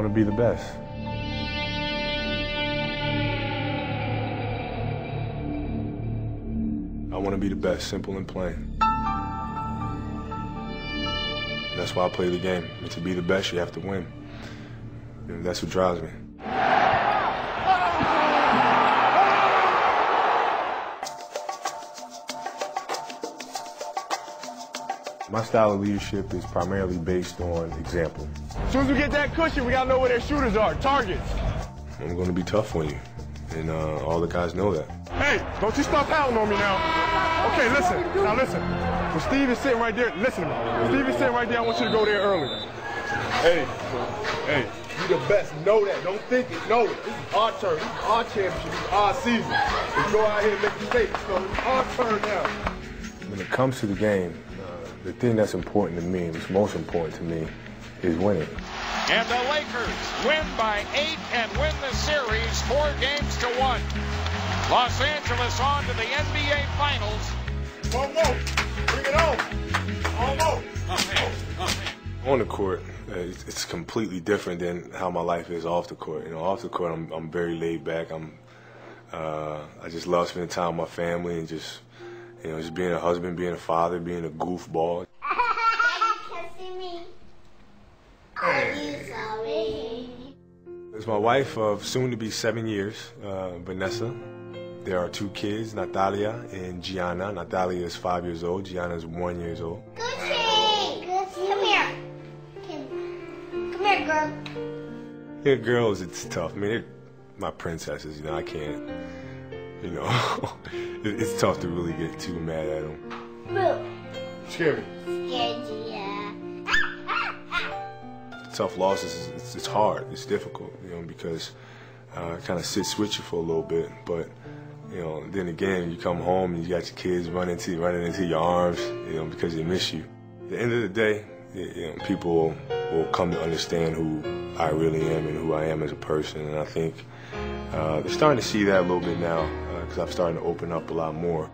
want to be the best. I want to be the best, simple and plain. That's why I play the game. And to be the best, you have to win. And that's what drives me. My style of leadership is primarily based on example. As soon as we get that cushion, we gotta know where their shooters are, targets. I'm gonna be tough on you, and all the guys know that. Hey, don't you stop pouting on me now. Okay, listen, now listen. When Steve is sitting right there, listen to me. When Steve is sitting right there, I want you to go there early. Hey, hey, you the best, know that. Don't think it, know it. This is our turn, this is our championship, this is our season. We go out here and make mistakes, so it's our turn now. When it comes to the game, the thing that's important to me, what's most important to me, is winning. And the Lakers win by 8 and win the series 4 games to 1. Los Angeles on to the NBA Finals. Almost. Bring it on. Almost. On the court, it's completely different than how my life is off the court. You know, off the court, I'm very laid back. I just love spending time with my family and just. You know, just being a husband, being a father, being a goofball. Daddy, kissing me. Are you sorry? It's my wife of soon-to-be 7 years, Vanessa. There are 2 kids, Natalia and Gianna. Natalia is 5 years old. Gianna is 1 year old. Gucci! Gucci! Come here. Come here, girl. Yeah, girls, it's tough. I mean, they're my princesses, you know, I can't. You know, it's tough to really get too mad at them. Boo. Scary. Scared you, yeah. Tough losses, it's hard, it's difficult, you know, because it kind of sits with you for a little bit. But, you know, then again, you come home and you got your kids running into your arms, you know, because they miss you. At the end of the day, you know, people will come to understand who I really am and who I am as a person, and I think they're starting to see that a little bit now. Because I'm starting to open up a lot more.